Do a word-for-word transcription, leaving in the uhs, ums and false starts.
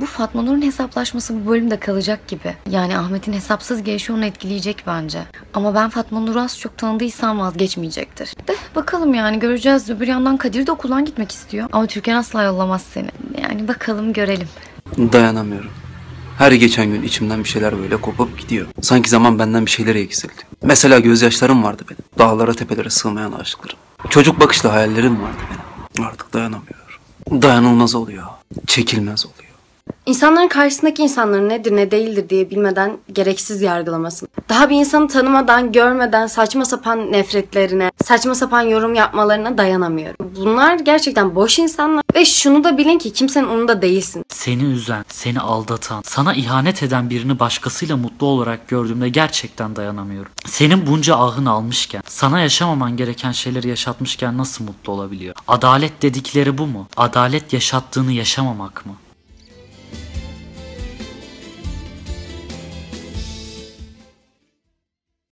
Bu Fatmanur'un hesaplaşması bu bölümde kalacak gibi. Yani Ahmet'in hesapsız gelişi onu etkileyecek bence. Ama ben Fatmanur'u az çok tanıdıysam vazgeçmeyecektir. De bakalım yani, göreceğiz. Öbür yandan Kadir de okuldan gitmek istiyor. Ama Türkan asla yollamaz seni. Yani bakalım, görelim. Dayanamıyorum. Her geçen gün içimden bir şeyler böyle kopup gidiyor. Sanki zaman benden bir şeylere eksildi. Mesela gözyaşlarım vardı benim. Dağlara tepelere sığmayan aşklarım. Çocuk bakışlı hayallerim vardı benim. Artık dayanamıyor. Dayanılmaz oluyor. Çekilmez oluyor. İnsanların karşısındaki insanların nedir ne değildir diye bilmeden gereksiz yargılamasın. Daha bir insanı tanımadan, görmeden saçma sapan nefretlerine, saçma sapan yorum yapmalarına dayanamıyorum. Bunlar gerçekten boş insanlar ve şunu da bilin ki kimsenin umurunda değilsin. Seni üzen, seni aldatan, sana ihanet eden birini başkasıyla mutlu olarak gördüğümde gerçekten dayanamıyorum. Senin bunca ahını almışken, sana yaşamaman gereken şeyleri yaşatmışken nasıl mutlu olabiliyor? Adalet dedikleri bu mu? Adalet yaşattığını yaşamamak mı?